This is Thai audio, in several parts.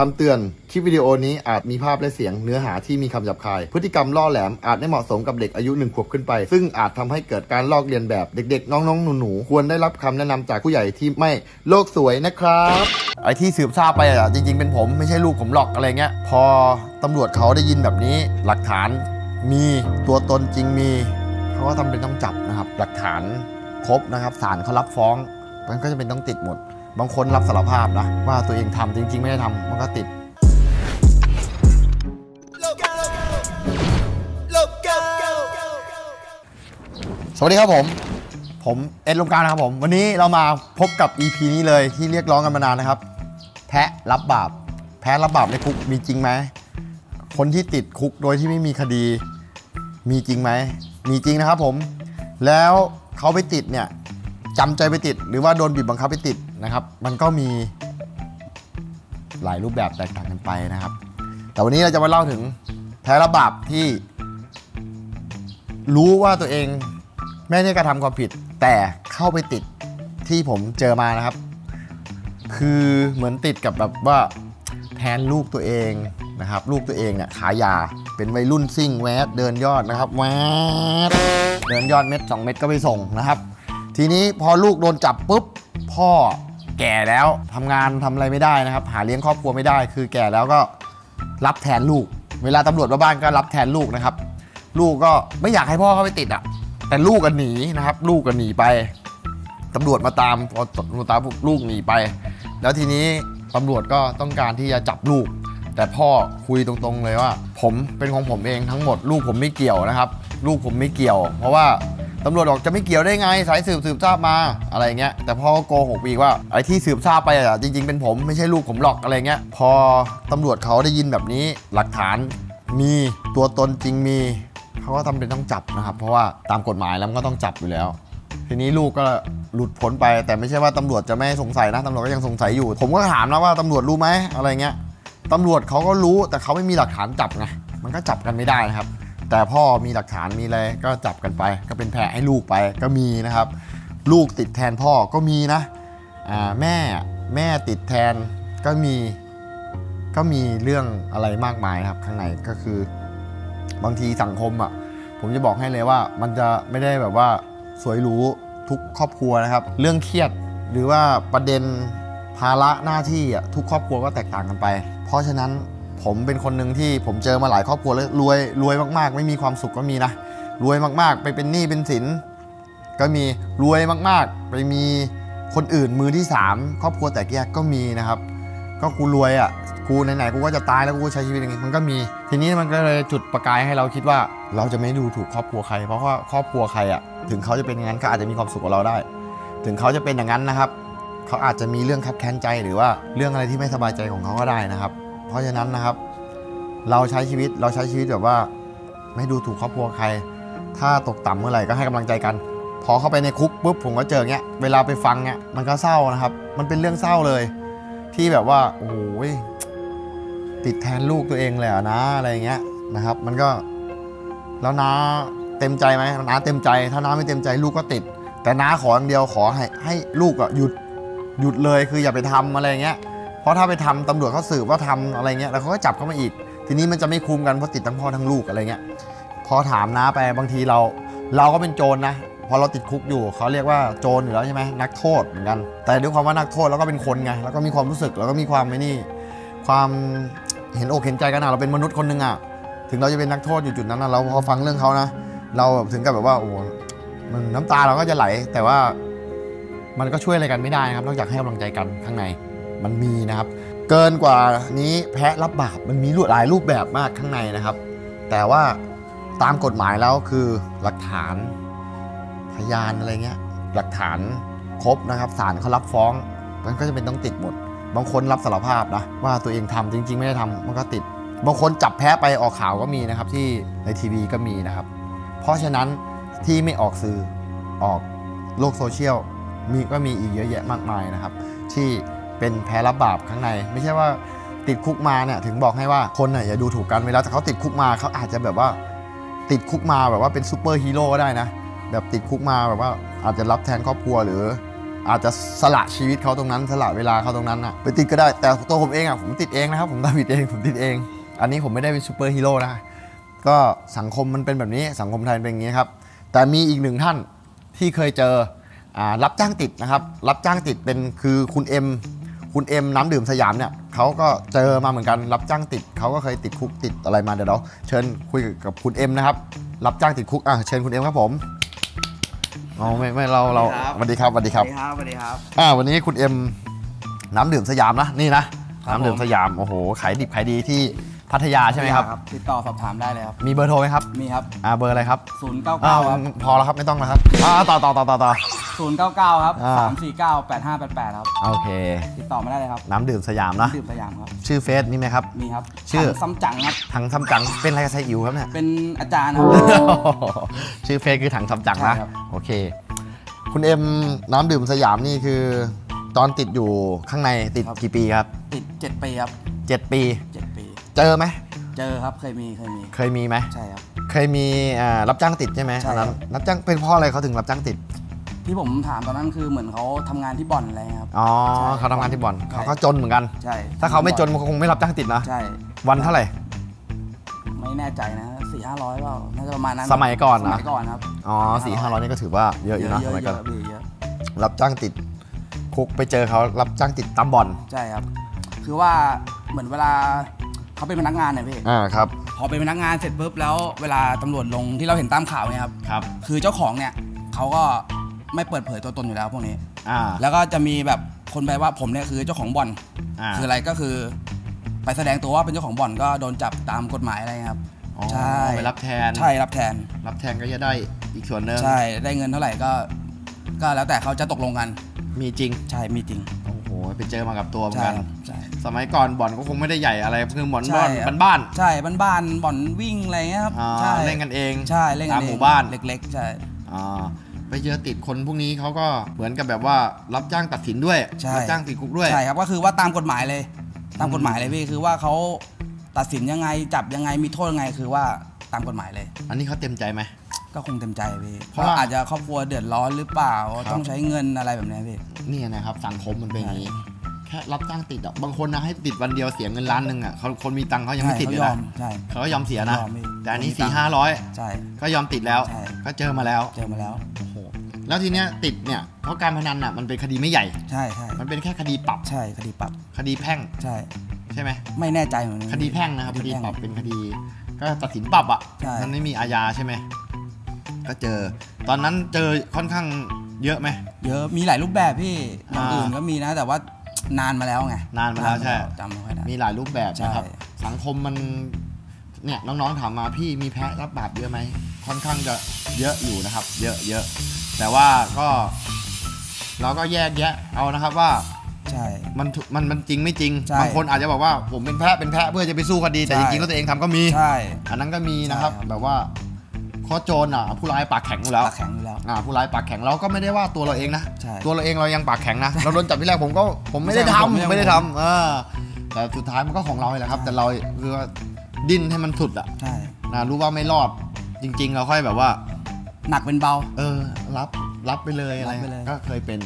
คำเตือนคลิปวิดีโอนี้อาจมีภาพและเสียงเนื้อหาที่มีคำหยาบคายพฤติกรรมล่อแหลมอาจไม่เหมาะสมกับเด็กอายุ1 ขวบขึ้นไปซึ่งอาจทำให้เกิดการลอกเลียนแบบเด็กๆน้องๆหนูๆควรได้รับคำแนะนำจากผู้ใหญ่ที่ไม่โลกสวยนะครับไอ้ที่สืบทราบไปอ่ะจริงๆเป็นผมไม่ใช่ลูกผมหรอกอะไรเงี้ยพอตำรวจเขาได้ยินแบบนี้หลักฐานมีตัวตนจริงมีเขาก็จำเป็นต้องจับนะครับหลักฐานครบนะครับศาลเขารับฟ้องมันก็จะเป็นต้องติดหมดบางคนรับสารภาพนะว่าตัวเองทำจริงๆไม่ได้ทำมันก็ติดสวัสดีครับผมเอ็ดลมกาวนะครับผมวันนี้เรามาพบกับ EP นี้เลยที่เรียกร้องกันมานานนะครับแพ้รับบาปแพ้รับบาปในคุกมีจริงไหมคนที่ติดคุกโดยที่ไม่มีคดีมีจริงไหมมีจริงนะครับผมแล้วเขาไปติดเนี่ยจำใจไปติดหรือว่าโดนบีบบังคับไปติดนะครับมันก็มีหลายรูปแบบแตกต่างกันไปนะครับแต่วันนี้เราจะมาเล่าถึงแพ้รับบาปที่รู้ว่าตัวเองไม่ได้กระทำความผิดแต่เข้าไปติดที่ผมเจอมานะครับคือเหมือนติดกับแบบว่าแทนลูกตัวเองนะครับลูกตัวเองเนี่ยขายยาเป็นวัยรุ่นซิ่งแวดเดินยอดนะครับแวดเดินยอดเม็ด2 เม็ดก็ไปส่งนะครับทีนี้พอลูกโดนจับปุ๊บพ่อแก่แล้วทำงานทำอะไรไม่ได้นะครับหาเลี้ยงครอบครัวไม่ได้คือแก่แล้วก็รับแทนลูกเวลาตำรวจมาบ้านก็รับแทนลูกนะครับลูกก็ไม่อยากให้พ่อเข้าไปติดอ่ะแต่ลูกก็หนีนะครับลูกก็หนีไปตำรวจมาตามพอตามลูกหนีไปแล้วทีนี้ตำรวจก็ต้องการที่จะจับลูกแต่พ่อคุยตรงๆเลยว่าผมเป็นของผมเองทั้งหมดลูกผมไม่เกี่ยวนะครับลูกผมไม่เกี่ยวเพราะว่าตำรวจบอกจะไม่เกี่ยวได้ไงสายสืบทราบมาอะไรเงี้ยแต่พ่อโกหกอีกว่าไอ้ที่สืบทราบไปอ่ะจริงๆเป็นผมไม่ใช่ลูกผมหรอกอะไรเงี้ยพอตำรวจเขาได้ยินแบบนี้หลักฐานมีตัวตนจริงมีเขาก็จำเป็นต้องจับนะครับเพราะว่าตามกฎหมายแล้วมันก็ต้องจับอยู่แล้วทีนี้ลูกก็หลุดพ้นไปแต่ไม่ใช่ว่าตำรวจจะไม่สงสัยนะตำรวจก็ยังสงสัยอยู่ผมก็ถามนะว่าตำรวจรู้ไหมอะไรเงี้ยตำรวจเขาก็รู้แต่เขาไม่มีหลักฐานจับไงมันก็จับกันไม่ได้นะครับแต่พ่อมีหลักฐานมีอะไรก็จับกันไปก็เป็นแผลให้ลูกไปก็มีนะครับลูกติดแทนพ่อก็มีนะแม่ติดแทนก็มีเรื่องอะไรมากมายครับข้างในก็คือบางทีสังคมอ่ะผมจะบอกให้เลยว่ามันจะไม่ได้แบบว่าสวยหรูทุกครอบครัวนะครับเรื่องเครียดหรือว่าประเด็นภาระหน้าที่อ่ะทุกครอบครัวก็แตกต่างกันไปเพราะฉะนั้นผมเป็นคนหนึ่งที่ผมเจอมาหลายครอบครัวเลยรวยมากๆไม่มีความสุขก็มีนะรวยมากๆไปเป็นหนี้เป็นสินก็มีรวยมากๆไปมีคนอื่นมือที่3ครอบครัวแตกแยกก็มีนะครับก็กูรวยอ่ะกูไหนๆกูก็จะตายแล้วกูใช้ชีวิตอย่างนี้มันก็มีทีนี้มันก็เลยจุดประกายให้เราคิดว่าเราจะไม่ดูถูกครอบครัวใครเพราะว่าครอบครัวใครอ่ะถึงเขาจะเป็นอย่างนั้นก็อาจจะมีความสุขกับเราได้ถึงเขาจะเป็นอย่างนั้นนะครับเขาอาจจะมีเรื่องคับแค้นใจหรือว่าเรื่องอะไรที่ไม่สบายใจของเขาก็ได้นะครับเพราะฉะนั้นนะครับเราใช้ชีวิตแบบว่าไม่ดูถูกครอบครัวใครถ้าตกต่ำเมื่อไหร่ก็ให้กำลังใจกันพอเข้าไปในคุกปุ๊บผมก็เจอเงี้ยเวลาไปฟังเงี้ยมันก็เศร้านะครับมันเป็นเรื่องเศร้าเลยที่แบบว่าโอ้ยติดแทนลูกตัวเองเลยอ่ะนะอะไรเงี้ยนะครับมันก็แล้วน้าเต็มใจไหมน้าเต็มใจถ้าน้าไม่เต็มใจลูกก็ติดแต่น้าขออย่างเดียวขอให้ลูกอ่ะหยุดเลยคืออย่าไปทำอะไรเงี้ยเพราะถ้าไปทำตำรวจเขาสืบว่าทำอะไรเงี้ยแล้วเขาก็จับเข้ามาอีกทีนี้มันจะไม่คุ้มกันเพราะติดทั้งพ่อทั้งลูกอะไรเงี้ยพอถามน้าไปบางทีเราก็เป็นโจรนะพอเราติดคุกอยู่เขาเรียกว่าโจรอยู่แล้วใช่ไหมนักโทษเหมือนกันแต่ด้วยความว่านักโทษแล้วก็เป็นคนไงแล้วก็มีความรู้สึกแล้วก็มีความไม่นี่ความเห็นอกเห็นใจกันนะเราเป็นมนุษย์คนหนึ่งอ่ะถึงเราจะเป็นนักโทษอยู่จุดนั้นนะเราพอฟังเรื่องเขานะเราถึงกับแบบว่าโอ้มันน้ำตาเราก็จะไหลแต่ว่ามันก็ช่วยอะไรกันไม่ได้นะครับนอกจากให้กำลังใจกันข้างในมันมีนะครับเกินกว่านี้แพ้รับบาปมันมีหลายรูปแบบมากข้างในนะครับแต่ว่าตามกฎหมายแล้วคือหลักฐานพยานอะไรเงี้ยหลักฐานครบนะครับศาลเขารับฟ้องมันก็จะเป็นต้องติดหมดบางคนรับสารภาพนะว่าตัวเองทำจริงๆไม่ได้ทำมันก็ติดบางคนจับแพ้ไปออกข่าวก็มีนะครับที่ในทีวีก็มีนะครับเพราะฉะนั้นที่ไม่ออกสื่อออกโลกโซเชียลก็มีอีกเยอะแยะมากมายนะครับที่เป็นแพ้รับบาปข้างในไม่ใช่ว่าติดคุกมาเนี่ยถึงบอกให้ว่าคนเนี่ยอย่าดูถูกกันเวลาเขาติดคุกมาเขาอาจจะแบบว่าติดคุกมาแบบว่าเป็นซูเปอร์ฮีโร่ก็ได้นะแบบติดคุกมาแบบว่าอาจจะรับแทนครอบครัวหรือ อาจจะสละชีวิตเขาตรงนั้นสละเวลาเขาตรงนั้นอะไปติดก็ได้แต่ตัวผมเองอะผมติดเองนะครับผมทำผิดเองผมติดเองอันนี้ผมไม่ได้เป็นซูเปอร์ฮีโร่นะก็สังคมมันเป็นแบบนี้สังคมไทยเป็นอย่างนี้ครับแต่มีอีกหนึ่งท่านที่เคยเจอรับจ้างติดนะครับรับจ้างติดเป็นคือคุณเอ็มน้ำดื่มสยามเนี่ยเขาก็เจอมาเหมือนกันรับจ้างติดเขาก็เคยติดคุกติดอะไรมาเดี๋ยวเราเชิญคุยกับคุณเอ็มนะครับรับจ้างติดคุกเชิญคุณเอ็มครับผมอ๋อไม่เราสวัสดีครับสวัสดีครับสวัสดีครับวันนี้คุณเอ็มน้ำดื่มสยามนะนี่นะน้ำดื่มสยามโอ้โหขายดิบขายดีที่พัทยาใช่ไหมครับติดต่อสอบถามได้เลยครับมีเบอร์โทรไหมครับมีครับเบอร์อะไรครับ099ครับพอแล้วครับไม่ต้องแล้วครับต่อ099ครับ349-8588ครับโอเคติดต่อมาได้เลยครับน้ำดื่มสยามนะน้ำดื่มสยามครับชื่อเฟซนี่ไหมครับมีครับชื่อซัมจังครับถังซัมจังเป็นอะไรกับไซอิ๋วครับเนี่ยเป็นอาจารย์ครับชื่อเฟซคือถังซัมจังนะโอเคคุณเอ็มน้ำดื่มสยามนี่คือตอนติดอยู่ข้างในติดกี่ปีครับติด7ปีครับ7ปีเจอไหมเจอครับเคยมีไหมใช่ครับเคยมีรับจ้างติดใช่ไหมใช่ครับรับจ้างเป็นเพราะอะไรเขาถึงรับจ้างติดที่ผมถามตอนนั้นคือเหมือนเขาทำงานที่บ่อนอะไรครับอ๋อเขาทำงานที่บ่อนเขาก็จนเหมือนกันใช่ถ้าเขาไม่จนมันคงไม่รับจ้างติดนะใช่วันเท่าไหร่ไม่แน่ใจนะ400-500เปล่าน่าจะประมาณนั้นสมัยก่อนครับอ๋อ400-500นี่ก็ถือว่าเยอะอยู่นะสมัยก่อนรับจ้างติดคุกไปเจอเขารับจ้างติดตามบ่อนใช่ครับคือว่าเหมือนเวลาเขาเป็นพนักงานเนี่ยพี่ครับพอเป็นพนักงานเสร็จปุ๊บแล้วเวลาตำรวจลงที่เราเห็นตามข่าวเนี่ยครับคือเจ้าของเนี่ยเขาก็ไม่เปิดเผยตัวตนอยู่แล้วพวกนี้แล้วก็จะมีแบบคนไปว่าผมเนี่ยคือเจ้าของบ่อนคืออะไรก็คือไปแสดงตัวว่าเป็นเจ้าของบ่อนก็โดนจับตามกฎหมายอะไรครับใช่ไปรับแทนใช่รับแทนก็จะได้อีกส่วนหนึ่งใช่ได้เงินเท่าไหร่ก็แล้วแต่เขาจะตกลงกันมีจริงใช่มีจริงไปเจอมากับตัวเหมือนกันสมัยก่อนบ่อนก็คงไม่ได้ใหญ่อะไรคือบ่อนบ้านใช่บ้านบ่อนวิ่งอะไรเงี้ยครับเล่นกันเองใช่เล่นกันเองตามหมู่บ้านเล็กๆใช่ไปเจอติดคนพวกนี้เขาก็เหมือนกับแบบว่ารับจ้างตัดสินด้วยรับจ้างติดคุกด้วยใช่ครับก็คือว่าตามกฎหมายเลยพี่คือว่าเขาตัดสินยังไงจับยังไงมีโทษยังไงคือว่าตามกฎหมายเลยอันนี้เขาเต็มใจไหมก็คงเต็มใจพี่เพราะอาจจะครอบครัวเดือดร้อนหรือเปล่าต้องใช้เงินอะไรแบบนี้พี่นี่นะครับสังคมมันเป็นอย่างนี้แค่รับจ้างติดบางคนนะให้ติดวันเดียวเสียเงินล้านหนึ่งอ่ะเขาคนมีตังค์เขายังไม่ติดเลยนะเขาก็ยอมเสียนะแต่อันนี้400-500ใช่ก็ยอมติดแล้วก็เจอมาแล้วโอ้โหแล้วทีเนี้ยติดเนี่ยเพราะการพนันอ่ะมันเป็นคดีไม่ใหญ่ใช่มันเป็นแค่คดีปรับใช่คดีปรับคดีแพ่งใช่ไหมไม่แน่ใจเหมือนกันคดีแพ่งนะครับคดีปรับเป็นคดีก็ตัดสินปรับอ่ะมันไม่มีอาญาใช่ไหมก็เจอตอนนั้นเจอค่อนข้างเยอะไหมเยอะมีหลายรูปแบบพี่อย่างอื่นก็มีนะแต่ว่านานมาแล้วไงใช่จำไม่ค่อยได้มีหลายรูปแบบนะครับสังคมมันเนี่ยน้องๆถามมาพี่มีแพ้รับบาปเยอะไหมค่อนข้างจะเยอะอยู่นะครับเยอะแต่ว่าก็เราก็แยกแยะเอานะครับว่าใช่มันจริงไม่จริงบางคนอาจจะบอกว่าผมเป็นแพ้เพื่อจะไปสู้คดีแต่จริงๆแล้วตัวเองทำก็มีใช่อันนั้นก็มีนะครับแบบว่าข้อโจรผู้ร้ายปากแข็งอยู่แล้วผู้ร้ายปากแข็งเราก็ไม่ได้ว่าตัวเราเองนะตัวเราเองเรายังปากแข็งนะเราโดนจับที่แรกผมไม่ได้ทำแต่สุดท้ายมันก็ของเราแหละครับแต่เราคือว่าดิ้นให้มันสุดอ่ะนะรู้ว่าไม่รอดจริงๆเราค่อยแบบว่าหนักเป็นเบารับไปเลยอะไรก็เคยเป็น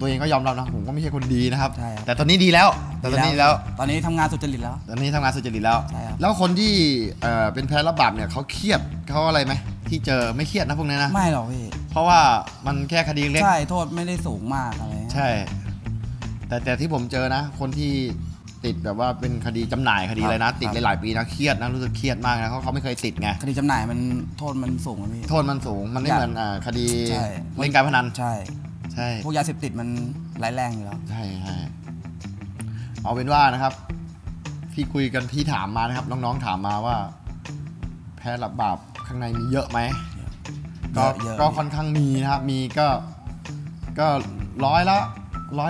ตัวเองก็ยอมรับนะผมก็ไม่ใช่คนดีนะครับแต่ตอนนี้ดีแล้วตอนนี้ทำงานสุจริตแล้วแล้วคนที่เป็นแพ้รับบาปเนี่ยเขาเครียดเขาอะไรไหมที่เจอไม่เครียดนะพวกนี้นะไม่หรอกพี่เพราะว่ามันแค่คดีเล็กใช่โทษไม่ได้สูงมากอะไรใช่แต่ที่ผมเจอนะคนที่ติดแบบว่าเป็นคดีจำหน่ายคดีอะไรนะติดหลายปีนะเครียดนะรู้สึกเครียดมากนะเขาไม่เคยติดไงคดีจำหน่ายมันโทษมันสูงนะพี่โทษมันสูงมันไม่เหมือนคดีเล่นการพนันใช่พวกยาเสพติดมันร้ายแรงอยู่แล้วใช่เอาเป็นว่านะครับพี่คุยกันพี่ถามมานะครับน้องๆถามมาว่าแพ้รับบาปข้างในมีเยอะไหมก็ค่อนข้างมีนะครับมีก็ร้อยล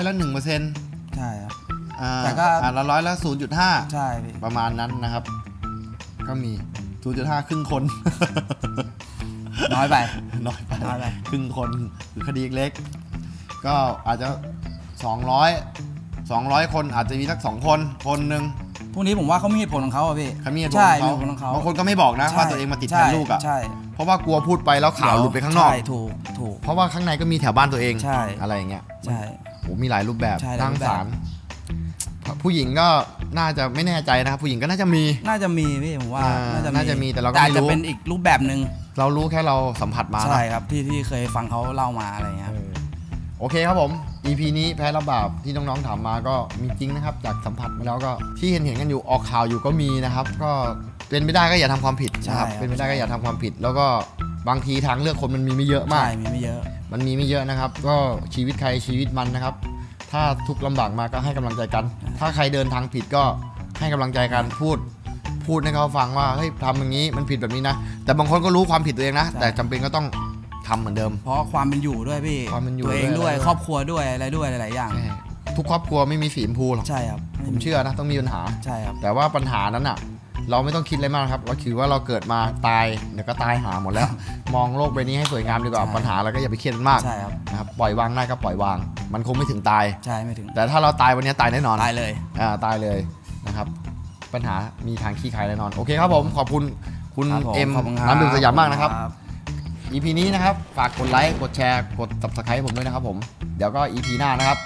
ะ 1% ใช่ครับแต่ก็ร้อยละ 0.5 ใช่ประมาณนั้นนะครับก็มี 0.5 ครึ่งคนน้อยไปครึ่งคนหรือคดีเล็กก็อาจจะ200คนอาจจะมีสัก2คนหนึ่ง พวกนี้ผมว่าเขามีเหตุผลของเขาพี่เขามีเหตุผลของเขาบางคนก็ไม่บอกนะว่าตัวเองมาติดพันลูกอ่ะเพราะว่ากลัวพูดไปแล้วข่าวหลุดไปข้างนอกถูกเพราะว่าข้างในก็มีแถวบ้านตัวเองอะไรอย่างเงี้ยใช่โอ้มีหลายรูปแบบทางสารผู้หญิงก็น่าจะไม่แน่ใจนะครับผู้หญิงก็น่าจะมีพี่ผมว่าน่าจะมีแต่เราก็ไม่รู้จะเป็นอีกรูปแบบหนึ่งเรารู้แค่เราสัมผัสมาใช่ครับที่เคยฟังเขาเล่ามาอะไรเงี้ยโอเคครับผม EP นี้แพ้รับบาปที่น้องๆถามมาก็มีจริงนะครับจากสัมผัสมาแล้วก็ที่เห็นกันอยู่ออกข่าวอยู่ก็มีนะครับก็เป็นไม่ได้ก็อย่าทำความผิดนะครับเป็นไม่ได้ก็อย่าทำความผิดแล้วก็บางทีทางเลือกคนมันมีไม่เยอะมากมันมีไม่เยอะนะครับก็ชีวิตใครชีวิตมันนะครับถ้าทุกข์ลำบากมาก็ให้กำลังใจกันถ้าใครเดินทางผิดก็ให้กำลังใจกันพูดให้เขาฟังว่าเฮ้ยทำอย่างนี้มันผิดแบบนี้นะแต่บางคนก็รู้ความผิดตัวเองนะแต่จำเป็นก็ต้องทำเหมือนเดิมเพราะความเป็นอยู่ด้วยพี่ตัวเองด้วยครอบครัวด้วยอะไรด้วยหลายอย่างทุกครอบครัวไม่มีสีชมพูหรอกใช่ครับผมเชื่อนะต้องมีปัญหาใช่ครับแต่ว่าปัญหานั้นอ่ะเราไม่ต้องคิดอะไรมากครับเราคิดว่าเราเกิดมาตายเดี๋ยวก็ตายหาหมดแล้วมองโลกใบนี้ให้สวยงามดีกว่าปัญหาเราก็อย่าไปเครียดมากนะครับปล่อยวางได้ก็ปล่อยวางมันคงไม่ถึงตายใช่ไม่ถึงแต่ถ้าเราตายวันนี้ตายแน่นอนตายเลยนะครับปัญหามีทางขี้คายแน่นอนโอเคครับผมขอบคุณคุณเอ็มน้ำดื่มสยามมากนะครับEP นี้นะครับฝากกดไลค์กดแชร์กด Subscribe ผมด้วยนะครับผมเดี๋ยวก็ EP หน้านะครับ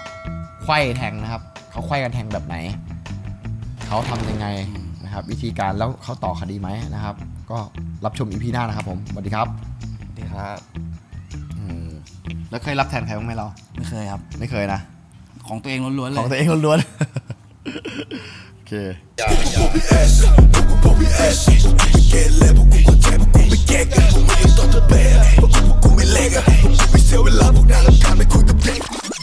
ไขว้แทงนะครับเขาไขว้กันแทงแบบไหนเขาทำยังไงนะครับวิธีการแล้วเขาต่อคดีไหมนะครับก็รับชม EP หน้านะครับผมสวัสดีครับสวัสดีครับแล้วเคยรับแทงใครบ้างไหมเราไม่เคยครับไม่เคยนะของตัวเองล้วนๆเลยของตัวเองล้วนๆโอเคDon't be leg, we still in love, but now I'm coming quick to break.